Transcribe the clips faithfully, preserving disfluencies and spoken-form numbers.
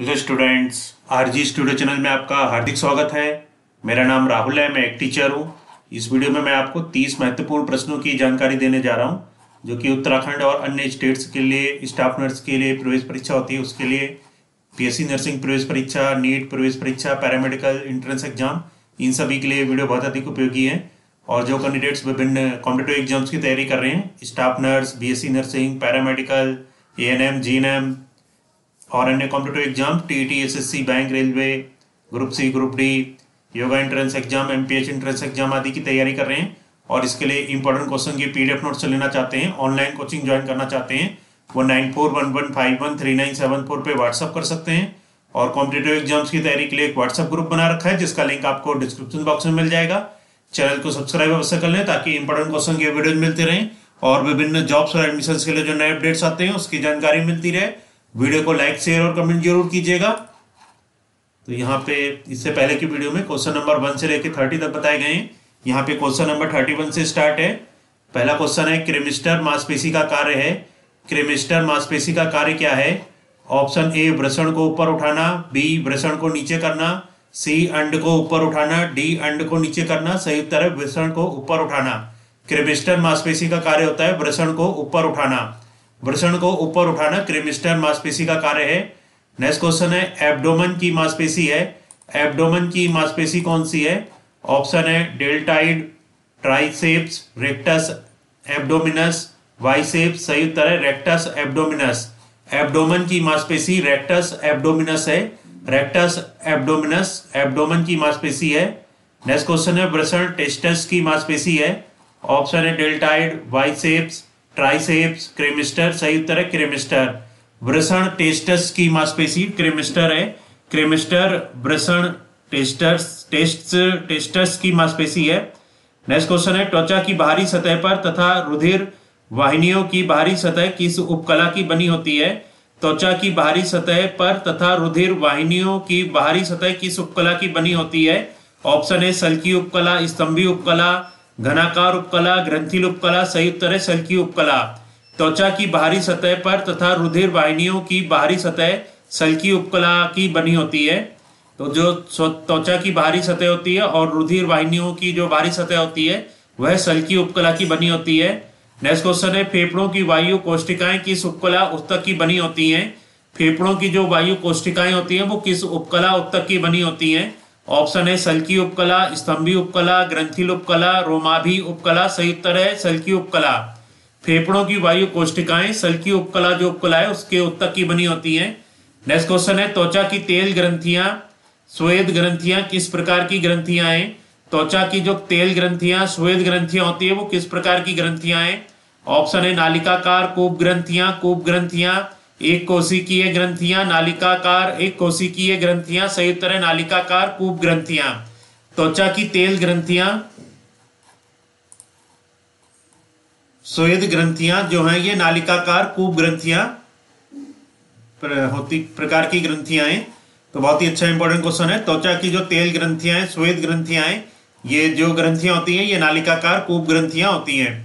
Hello students, RG studio channel में आपका हार्दिक स्वागत है। मेरा नाम राहुल है, मैं एक टीचर हूँ। इस वीडियो में मैं आपको तीस महत्वपूर्ण प्रश्नों की जानकारी देने जा रहा हूँ जो कि उत्तराखंड और अन्य स्टेट्स के लिए स्टाफ नर्स के लिए प्रवेश परीक्षा होती है, उसके लिए पीएससी नर्सिंग प्रवेश परीक्षा, नीट प्रवेश परीक्षा, पैरामेडिकल एंट्रेंस एग्जाम, इन सभी के लिए वीडियो बहुत अधिक उपयोगी है। और जो कैंडिडेट्स विभिन्न कॉम्पिटेटिव एग्जाम्स की तैयारी कर रहे हैं, staff nurse, BSc nursing, paramedical, ANM, GNM और अन्य competitive exam, TT, SSC, bank, railway, group C, group D, yoga entrance exam, MPH entrance exam आदि की तैयारी कर रहे हैं और इसके लिए इंपॉर्टेंट क्वेश्चन की पीडीएफ नोट्स लेना चाहते हैं, ऑनलाइन कोचिंग ज्वाइन करना चाहते हैं, वो nine four one one five one three nine seven four पर व्हाट्सअप कर सकते हैं। और कॉम्पिटेटिव एग्जाम्स की तैयारी के लिए एक व्हाट्सअप ग्रुप बना रखा है जिसका लिंक आपको डिस्क्रिप्शन बॉक्स में मिल जाएगा। चैनल को सब्सक्राइब अवश्य कर लें ताकि इंपॉर्टेंट क्वेश्चन के वीडियोज मिलते रहें और विभिन्न जॉब्स और एडमिशन के लिए जो नए अपडेट्स आते हैं उसकी जानकारी मिलती रहे। वीडियो को लाइक, शेयर और कमेंट जरूर कीजिएगा। तो यहाँ पे इससे पहले की वीडियो में क्वेश्चन नंबर वन से लेकर थर्टी तक बताए गए हैं। यहाँ पे क्वेश्चन नंबर थर्टी वन से स्टार्ट है। पहला क्वेश्चन है, क्रीमास्टर मांसपेशी का कार्य है। क्रीमास्टर मांसपेशी का कार्य क्या है? ऑप्शन ए, वृषण को ऊपर उठाना, बी, वृषण को नीचे करना, सी, अंड को ऊपर उठाना, डी, अंड को नीचे करना। सही उत्तर है वृषण को ऊपर उठाना। क्रीमास्टर मांसपेशी का कार्य होता है वृषण को ऊपर उठाना। वृषण को ऊपर उठाना क्रीमास्टर मांसपेशी का कार्य है। नेक्स्ट क्वेश्चन है, एब्डोमेन की मांसपेशी है। एब्डोमेन की मांसपेशी कौन सी है? ऑप्शन है deltoid, triceps, rectus abdominis, biceps. सही उत्तर है रेक्टस एब्डोमिनस। एब्डोमेन की मांसपेशी रेक्टस एब्डोमिनस है। रेक्टस एब्डोमिनस एब्डोमेन की मांसपेशी है। नेक्स्ट क्वेश्चन है, वृषण टेस्टिस की मांसपेशी है। ऑप्शन है डेल्टाइड, वाइसेप्स, ट्राइसेप्स, क्रीमास्टर। सही उत्तर है क्रीमास्टर। वृषण टेस्टिस की मांसपेशी क्रीमास्टर है। क्रीमास्टर वृषण टेस्टिस टेस्ट टेस्टिस की मांसपेशी है। नेक्स्ट क्वेश्चन है, त्वचा की बाहरी सतह पर तथा रुधिर वाहिनियों की बाहरी सतह किस उपकला की बनी होती है? त्वचा की बाहरी सतह पर तथा रुधिर वाहिनियों की बाहरी सतह किस उपकला की बनी होती है? ऑप्शन है सल्की उपकला, स्तंभी उपकला, घनाकार उपकला, ग्रंथिल उपकला। सही उत्तर है सल्की उपकला। त्वचा की बाहरी सतह पर तथा रुधिर वाहिनियों की बाहरी सतह सल्की उपकला की बनी होती है। तो जो त्वचा की बाहरी सतह होती है और रुधिर वाहिनियों की जो बाहरी सतह होती है वह सल्की उपकला की बनी होती है। नेक्स्ट क्वेश्चन है, फेफड़ों की वायु कोष्ठिकाएं किस उपकला उत्तक की बनी होती है? फेफड़ों की जो वायु कोष्ठिकाएं होती है वो किस उपकला उत्तक की बनी होती है? ऑप्शन है सल्की उपकला, स्तंभी उपकला, ग्रंथिल उपकला, रोमाभी उपकला। सही उत्तर है सल्की उपकला। फेफड़ों की वायु कोष्ठिकाएं सल्की उपकला जो उपकला है उसके उत्तक की बनी होती हैं। नेक्स्ट क्वेश्चन है, त्वचा की तेल ग्रंथियां, श्वेत ग्रंथियां किस प्रकार की ग्रंथियां हैं? त्वचा की जो तेल ग्रंथियां, श्वेत ग्रंथियां होती है वो किस प्रकार की ग्रंथियां हैं? ऑप्शन है नालिकाकार, कूप ग्रंथियां, कूप ग्रंथियां, एक कोशिकीय ग्रंथियां, नालिकाकार, एक कोशिकीय ग्रंथियां। सही उत्तर है नालिकाकार, कूप ग्रंथियां। त्वचा की तेल ग्रंथियां, श्वेत ग्रंथियां जो हैं ये नालिकाकार, कूप ग्रंथियां होती प्रकार की ग्रंथियां हैं। तो बहुत ही अच्छा इंपॉर्टेंट क्वेश्चन है। त्वचा की जो तेल ग्रंथियां, श्वेत ग्रंथियां हैं, ये जो ग्रंथियां होती हैं ये नालिकाकार, कूप ग्रंथियां होती हैं।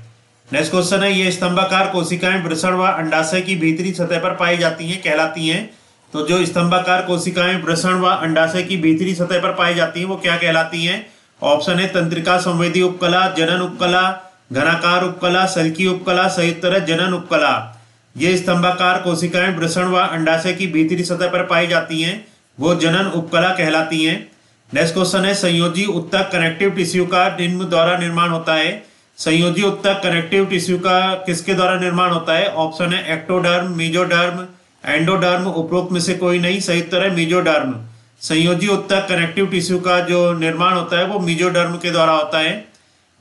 नेक्स्ट क्वेश्चन है, ये स्तंभाकार कोशिकाएं वृषण व अंडाशय की भीतरी सतह पर पाई जाती हैं कहलाती हैं। तो जो स्तंभाकार कोशिकाएं वृषण व अंडाशय की भीतरी सतह पर पाई जाती हैं वो क्या कहलाती हैं? ऑप्शन है तंत्रिका संवेदी उपकला, जनन उपकला, घनाकार उपकला, सल्की उपकला। सही उत्तर है जनन उपकला। ये स्तंभाकार कोशिकाएं वृषण व अंडाशय की भीतरी सतह पर पाई जाती हैं वो जनन उपकला कहलाती हैं। नेक्स्ट क्वेश्चन है, संयोजी उत्तक कनेक्टिव टिश्यू का निम्न द्वारा निर्माण होता है। संयोजी उत्तक कनेक्टिव टिश्यू का किसके द्वारा निर्माण होता है? ऑप्शन है एक्टोडर्म, मेजोडर्म, एंडोडर्म, उपरोक्त में से कोई नहीं। सही उत्तर है मेजोडर्म। संयोजी उत्तक कनेक्टिव टिश्यू का जो निर्माण होता है वो मेजोडर्म के द्वारा होता है।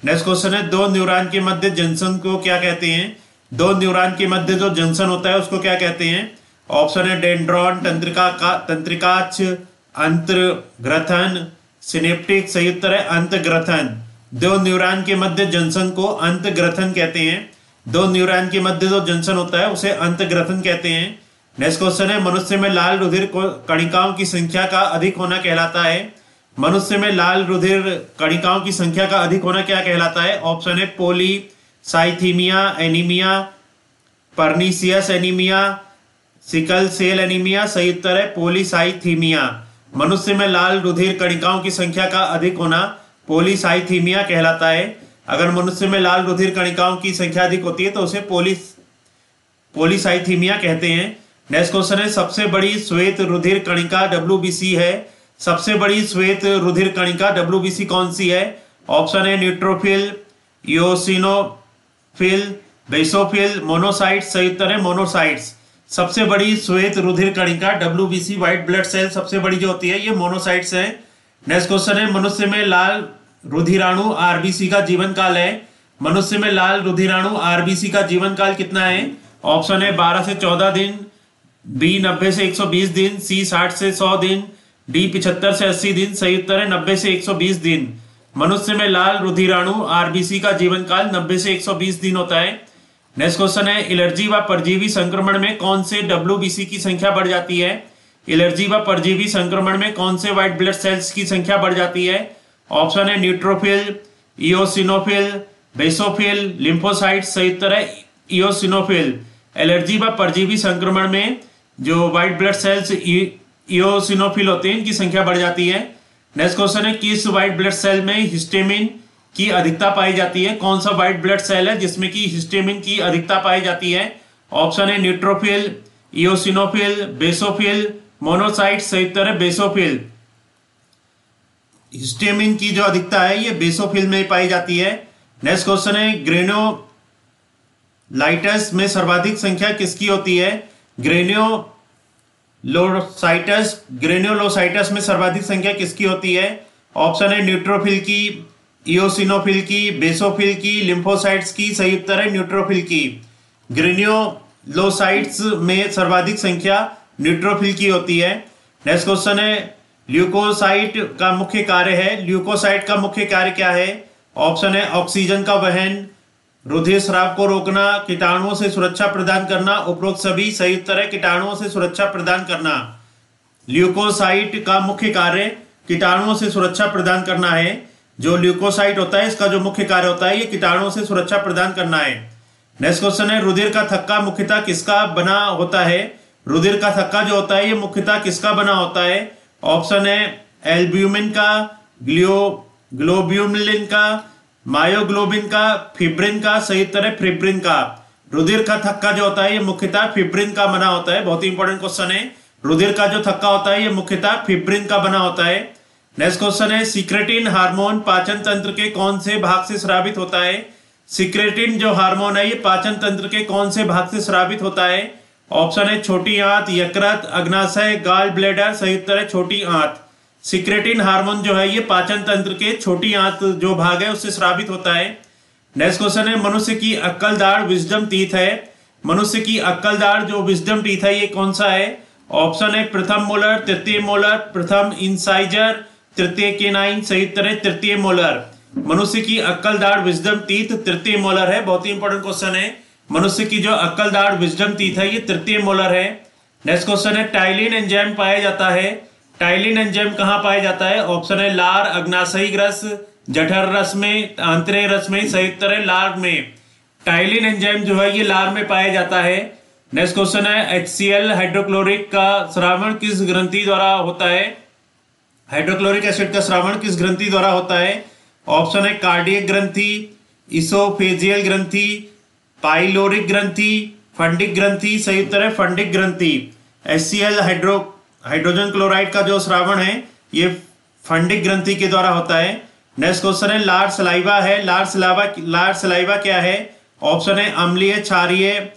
नेक्स्ट क्वेश्चन है, दो न्यूरॉन के मध्य जंक्शन को क्या कहते हैं? दो न्यूरॉन के मध्य जो जंक्शन होता है उसको क्या कहते हैं? ऑप्शन है डेंड्रॉन, तंत्रिका का तंत्रिकाक्ष, अंतर्ग्रथन, सिनेप्टिक। सही उत्तर है अंतर्ग्रथन। दो न्यूरॉन के मध्य जंक्शन को अंतग्रथन कहते हैं। दो न्यूरॉन के मध्य जो जंक्शन होता है उसे अंतग्रथन कहते हैं। नेक्स्ट क्वेश्चन है, मनुष्य में लाल रुधिर कणिकाओं की संख्या का अधिक होना कहलाता है। मनुष्य में लाल रुधिर कणिकाओं की संख्या का अधिक होना क्या कहलाता है? ऑप्शन है polycythaemia anaemia, pernicious anaemia, sickle cell anaemia सही उत्तर है पोलिसाइथीमिया। मनुष्य में लाल रुधिर कणिकाओं की संख्या का अधिक होना पोलिसाइथीमिया कहलाता है। अगर मनुष्य में लाल रुधिर कणिकाओं की संख्या अधिक होती है तो उसे पोलिस पोलिसाइथीमिया कहते हैं। नेक्स्ट क्वेश्चन है सबसे बड़ी श्वेत रुधिर कणिका डब्ल्यूबीसी है। सबसे बड़ी श्वेत रुधिर कणिका डब्ल्यूबीसी कौन सी है? ऑप्शन है न्यूट्रोफिल, इओसिनोफिल, बेसोफिल, मोनोसाइट। सही उत्तर है मोनोसाइट्स। सबसे बड़ी श्वेत रुधिर कणिका डब्ल्यूबीसी व्हाइट ब्लड सेल सबसे बड़ी जो होती है ये मोनोसाइट्स है। नेक्स्ट क्वेश्चन है मनुष्य में लाल रुधिराणु आरबीसी का जीवन काल है। मनुष्य में लाल रुधिराणु आरबीसी का जीवन काल कितना है? ऑप्शन है बारह से चौदह दिन, बी नब्बे से एक सौ बीस दिन, सी साठ से सौ दिन, डी पचहत्तर से अस्सी दिन। सही उत्तर है नब्बे से एक सौ बीस दिन। मनुष्य में लाल रुधिराणु आरबीसी का जीवन काल नब्बे से एक सौ बीस दिन होता है। नेक्स्ट क्वेश्चन है एलर्जी व परजीवी संक्रमण में कौन से डब्ल्यूबीसी की संख्या बढ़ जाती है? एलर्जी व परजीवी संक्रमण में कौन से व्हाइट ब्लड सेल्स की संख्या बढ़ जाती है? ऑप्शन है न्यूट्रोफिल, इओसिनोफिल, बेसोफिल, लिम्फोसाइट। सही उत्तर है इओसिनोफिल। एलर्जी व परजीवी संक्रमण में जो व्हाइट ब्लड सेल्स इओसिनोफिल होते हैं इनकी संख्या बढ़ जाती है। नेक्स्ट क्वेश्चन है किस व्हाइट ब्लड सेल में हिस्टेमिन की अधिकता पाई जाती है? कौन सा व्हाइट ब्लड सेल है जिसमें कि हिस्टेमिन की अधिकता पाई जाती है? ऑप्शन है न्यूट्रोफिल, इओसिनोफिल, बेसोफिल, मोनोसाइट। सही उत्तर है बेसोफिल। हिस्टेमिन की जो अधिकता है ये बेसोफिल में पाई जाती है। नेक्स्ट क्वेश्चन है ग्रेन्युलोसाइट्स में सर्वाधिक संख्या किसकी होती है? ग्रेन्युलोसाइट्स ग्रेन्युलोसाइट्स में सर्वाधिक संख्या किसकी होती है? ऑप्शन है न्यूट्रोफिल की, इओसिनोफिल की, बेसोफिल की, लिम्फोसाइट्स की। सही उत्तर है न्यूट्रोफिल की। ग्रेन्युलोसाइट्स में सर्वाधिक संख्या न्यूट्रोफिल की होती है। नेक्स्ट क्वेश्चन है ल्यूकोसाइट का मुख्य कार्य है। ल्यूकोसाइट का मुख्य कार्य क्या है? ऑप्शन है ऑक्सीजन का वहन, रुधिर स्राव को रोकना, कीटाणुओं से सुरक्षा प्रदान करना, उपरोक्त सभी। सही उत्तर है कीटाणुओं से सुरक्षा प्रदान करना। ल्यूकोसाइट का मुख्य कार्य कीटाणुओं से सुरक्षा प्रदान करना है। जो ल्यूकोसाइट होता है इसका जो मुख्य कार्य होता है ये कीटाणुओं से सुरक्षा प्रदान करना है। नेक्स्ट क्वेश्चन है रुधिर का थक्का मुख्यतः किसका बना होता है? रुधिर का थक्का जो होता है ये मुख्यतः किसका बना होता है? ऑप्शन है एल्ब्यूमिन का, ग्लियो ग्लोब्यूमिन का, मायोग्लोबिन का, फिब्रिन का। सही उत्तर है फिब्रिन का। रुधिर का थक्का जो होता है ये मुख्यतः फिब्रिन का बना होता है। बहुत ही इंपॉर्टेंट क्वेश्चन है। रुधिर का जो थक्का होता है ये मुख्यतः फिब्रिन का बना होता है। नेक्स्ट क्वेश्चन है सिक्रेटिन हार्मोन पाचन तंत्र के कौन से भाग से स्रावित होता है? सिक्रेटिन जो हार्मोन है ये पाचन तंत्र के कौन से भाग से स्रावित होता है? ऑप्शन है छोटी आंत, यकृत, अग्नाशय, गॉल ब्लैडर। सही उत्तर है छोटी आंत। सिक्रेटिन हार्मोन जो है ये पाचन तंत्र के छोटी आंत जो भाग है उससे स्रावित होता है। नेक्स्ट क्वेश्चन है मनुष्य की अक्कलदार विजडम टीथ है। मनुष्य की अक्कलदार जो विजडम टीथ है ये कौन सा है? ऑप्शन है प्रथम मोलर, तृतीय मोलर, प्रथम इंसाइजर, तृतीय केनाइन। सही उत्तर है तृतीय मोलर। मनुष्य की अक्कलदार विजडम टीथ तृतीय मोलर है। बहुत ही इंपॉर्टेंट क्वेश्चन है। मनुष्य की जो अक्कलदार विजडम टीथ है ये तृतीय मोलर है। नेक्स्ट क्वेश्चन है टाइलिन एंजाइम पाया जाता है। टाइलिन एंजाइम कहाँ पाया जाता है? ऑप्शन है लार, अग्नाशयी रस, जठर रस में, आंतरिक रस में। सही उत्तर है लार में। टाइलिन एंजाइम जो है ये लार में पाया जाता है। नेक्स्ट क्वेश्चन है एचसीएल हाइड्रोक्लोरिक का स्रावण किस ग्रंथि द्वारा होता है? हाइड्रोक्लोरिक एसिड का स्रावण किस ग्रंथि द्वारा होता है? ऑप्शन है कार्डियक ग्रंथि, इसोफेजियल ग्रंथि, पाइलोरिक ग्रंथि, फंडिक ग्रंथि। सही उत्तर है फंडिक ग्रंथि। एचसीएल हाइड्रो हाइड्रोजन क्लोराइड का जो स्रावण है ये फंडिक ग्रंथि के द्वारा होता है। नेक्स्ट क्वेश्चन है लार सलाइवा है। लार सलाइवा लार सलाइवा क्या है? ऑप्शन है अम्लीय क्षारीय,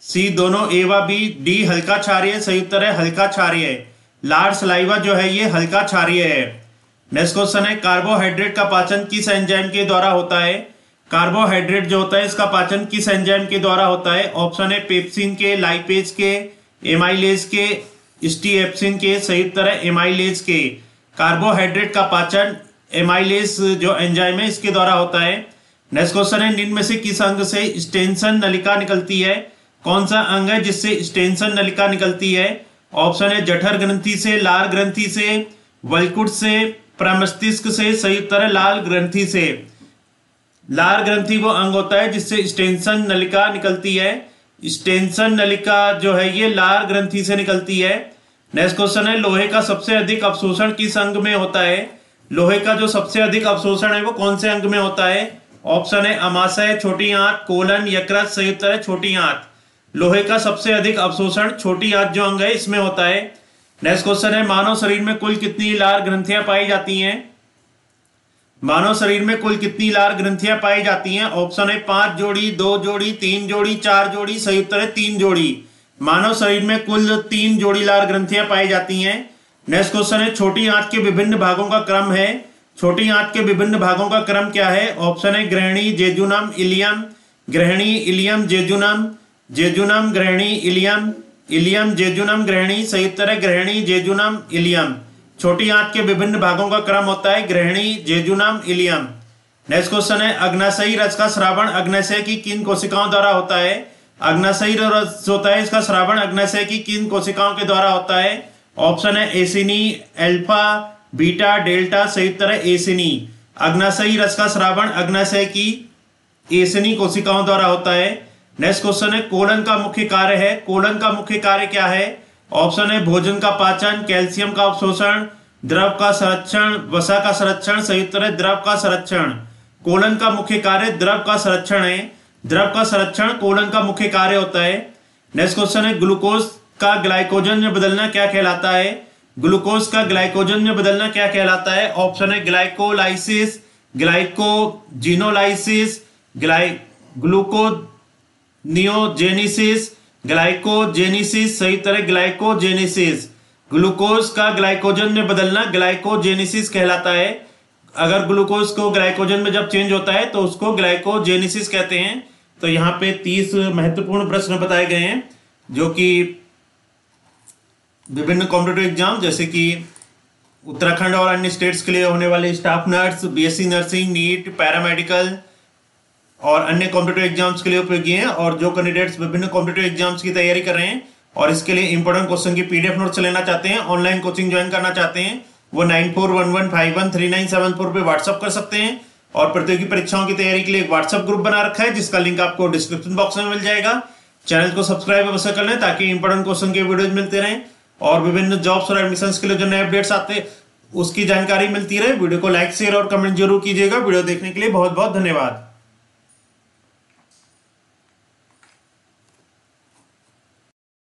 सी दोनों ए व बी, डी हल्का क्षारीय। सही उत्तर है हल्का क्षारीय। लार सलाइवा जो है ये हल्का क्षारीय है। नेक्स्ट क्वेश्चन है कार्बोहाइड्रेट का पाचन किस एंजाइम के द्वारा होता है? कार्बोहाइड्रेट जो होता है इसका पाचन किस एंजाइम के द्वारा होता है? ऑप्शन है पेप्सिन के, लाइपेज के, एमाइलेज के, स्टीएप्सिन के। सही उत्तर है एमाइलेज के। कार्बोहाइड्रेट का पाचन एमाइलेज जो एंजाइम है इसके द्वारा होता है। नेक्स्ट क्वेश्चन है निम्न में से किस अंग से स्टेंसन नलिका निकलती है? कौन सा अंग है जिससे स्टेंसन नलिका निकलती है? ऑप्शन है जठर ग्रंथि से, लार ग्रंथि से, वल्कुट से, प्रमस्तिष्क से। सही उत्तर है लाल ग्रंथि से। लार ग्रंथि वो अंग होता है जिससे स्टेंसन नलिका निकलती है। स्टेंसन नलिका जो है ये लार ग्रंथि से निकलती है। नेक्स्ट क्वेश्चन है लोहे का सबसे अधिक अवशोषण किस अंग में होता है। लोहे का जो सबसे अधिक अवशोषण है वो कौन से अंग में होता है। ऑप्शन है अमाशय, छोटी आंत, कोलन, यकृत। सही उत्तर है छोटी आंत। लोहे का सबसे अधिक अवशोषण छोटी आंत जो अंग है इसमें होता है। नेक्स्ट क्वेश्चन है मानव शरीर में कुल कितनी लार ग्रंथियां पाई जाती हैं। मानव शरीर में कुल कितनी लार ग्रंथियां पाई जाती हैं। ऑप्शन है पांच जोड़ी, दो जोड़ी, तीन जोड़ी, चार जोड़ी। सही उत्तर है तीन जोड़ी। मानव शरीर में कुल तीन जोड़ी लार ग्रंथियां पाई जाती हैं। नेक्स्ट क्वेश्चन है छोटी आंत के विभिन्न भागों का क्रम है। छोटी आंत के विभिन्न भागों का क्रम क्या है। ऑप्शन है ग्रहणी, जेजुनम, इलियम। ग्रहणी, इलियम, जेजुनम। जेजुनम, ग्रहणी, इलियम। इलियम, जेजुनम, ग्रहणी। सही उत्तर है ग्रहणी, जेजुनम, इलियम। छोटी आंत के विभिन्न भागों का क्रम होता है ग्रहणी, जेजुनम, इलियम। नेक्स्ट क्वेश्चन है अग्नाशयी रस का श्रावण अग्नाशय की किन कोशिकाओं द्वारा होता है। अग्नाशयी रस होता है इसका श्रावण अग्नाशय की किन कोशिकाओं के द्वारा होता है। ऑप्शन है एसिनी, अल्फा, बीटा, डेल्टा। सही उत्तर है एसिनी। अग्नाशयी रस का श्रावण अग्नाशय की एसिनी कोशिकाओं द्वारा होता है। नेक्स्ट क्वेश्चन है कोलन का मुख्य कार्य है। कोलन का मुख्य कार्य क्या है। ऑप्शन है भोजन का पाचन, कैल्शियम का अवशोषण, द्रव का संरक्षण, वसा का संरक्षण। सही उत्तर है द्रव का संरक्षण। कोलन का मुख्य कार्य द्रव का संरक्षण है। द्रव का संरक्षण कोलन का मुख्य कार्य होता है। नेक्स्ट क्वेश्चन है ग्लूकोज का ग्लाइकोजन में बदलना क्या कहलाता है। ग्लूकोज का ग्लाइकोजन में बदलना क्या कहलाता है। ऑप्शन है ग्लाइकोलाइसिस, ग्लाइकोजिनोलाइसिस, ग्लूकोनियोजेनिसिस, ग्लाइकोजेनेसिस। सही तरह ग्लाइकोजेनेसिस। ग्लूकोज का ग्लाइकोजन में बदलना ग्लाइकोजेनेसिस कहलाता है। अगर ग्लूकोज को ग्लाइकोजन में जब चेंज होता है तो उसको ग्लाइकोजेनेसिस कहते हैं। तो यहाँ पे तीस महत्वपूर्ण प्रश्न बताए गए हैं जो कि विभिन्न कॉम्पिटेटिव एग्जाम जैसे कि उत्तराखंड और अन्य स्टेट्स के लिए होने वाले staff nurse, BSc nursing, NEET, paramedical और अन्य कॉम्पिटेटिव एग्जाम्स के लिए उपयोगी हैं। और जो कैंडिडेट्स विभिन्न कॉम्पिटेटिव एग्जाम्स की तैयारी कर रहे हैं और इसके लिए इंपॉर्टेंट क्वेश्चन की पीडीएफ नोट्स लेना चाहते हैं, ऑनलाइन कोचिंग ज्वाइन करना चाहते हैं, वो nine four one one five one three nine seven four पे व्हाट्सअप कर सकते हैं। और प्रतियोगी परीक्षाओं की तैयारी के लिए एक व्हाट्सअप ग्रुप बना रखा है जिसका लिंक आपको डिस्क्रिप्शन बॉक्स में मिल जाएगा। चैनल को सब्सक्राइब अवश्य कर लें ताकि इंपॉर्टेंट क्वेश्चन के वीडियोज मिलते रहें और विभिन्न जॉब्स और एडमिशंस के लिए जो नए अपडेट्स आते हैं उसकी जानकारी मिलती रहे। वीडियो को लाइक, शेयर और कमेंट जरूर कीजिएगा। वीडियो देखने के लिए बहुत बहुत धन्यवाद।